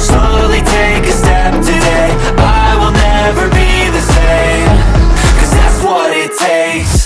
Slowly take a step today. I will never be the same, cause that's what it takes.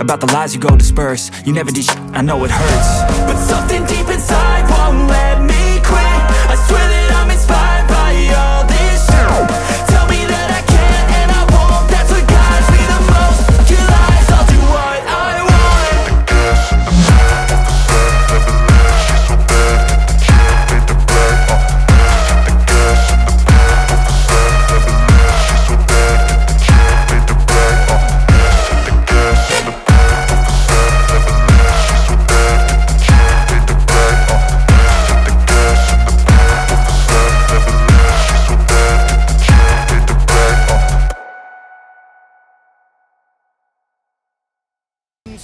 About the lies you go disperse. You never did shit, I know it hurts, but something deep inside won't let me quit. I swear that I'm inspired by all this shit. Tell me that I can't and I won't. That's what guides me the most. Your lies, I'll do what I want. I guess I'm mad at the sun, never left. She's so bad at the chill, made the bed up. I guess I'm mad at the sun, never left. She's so bad at the chill, made the bed up. I guess I'm the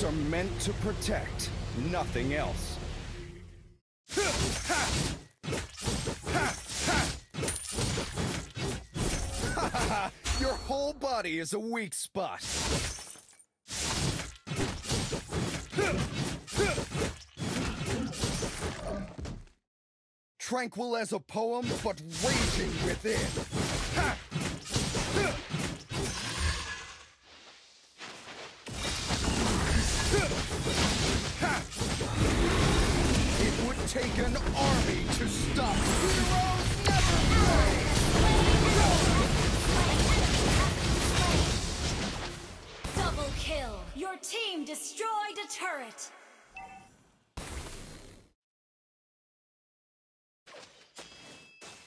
are meant to protect, nothing else. Your whole body is a weak spot. Tranquil as a poem, but raging within. It would take an army to stop. Heroes never die. Double kill. Your team destroyed a turret.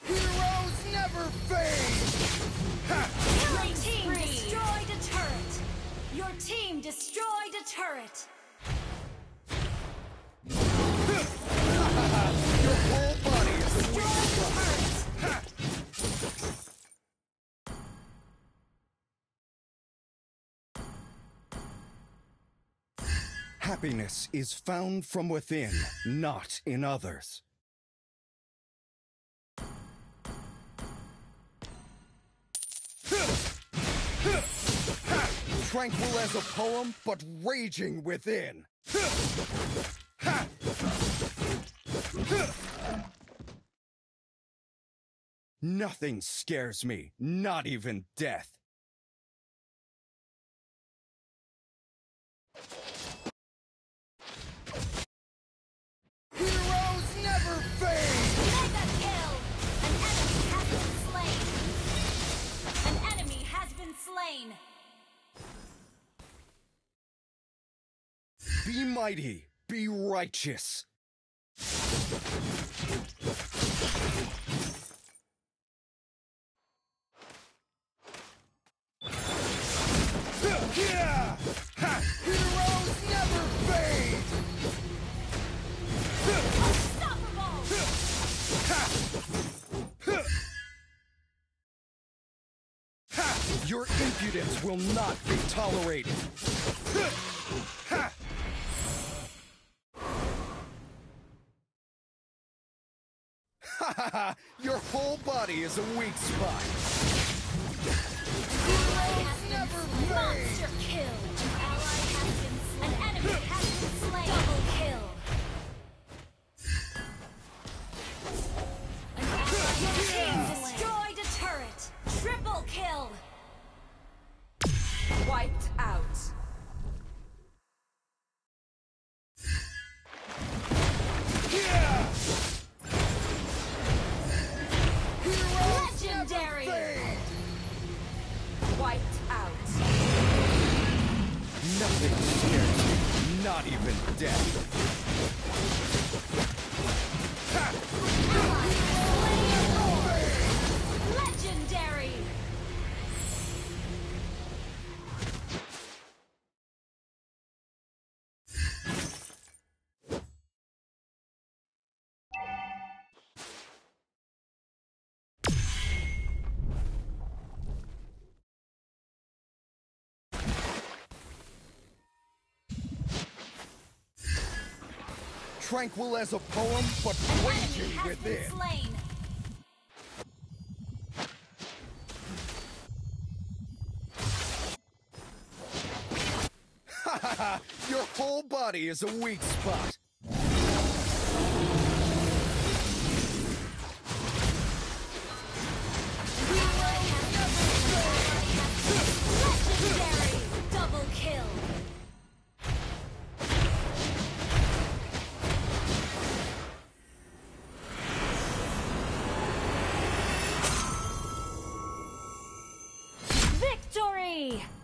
Heroes never fade. Your team destroyed a turret. Your team destroyed a turret. Happiness is found from within, not in others. Tranquil as a poem, but raging within. Nothing scares me, not even death. Be mighty, be righteous. Yeah! Ha! Heroes never fade. Unstoppable! Ha! Your impudence will not be tolerated. Ha! Your whole body is a weak spot. Monster kill. An enemy has been slain. Double kill. An enemy team destroyed a turret. Triple kill. Wiped out. Nothing scares me, not even death. Legendary! Tranquil as a poem, but raging within. Ha! Your whole body is a weak spot. Legendary! Double kill! Victory!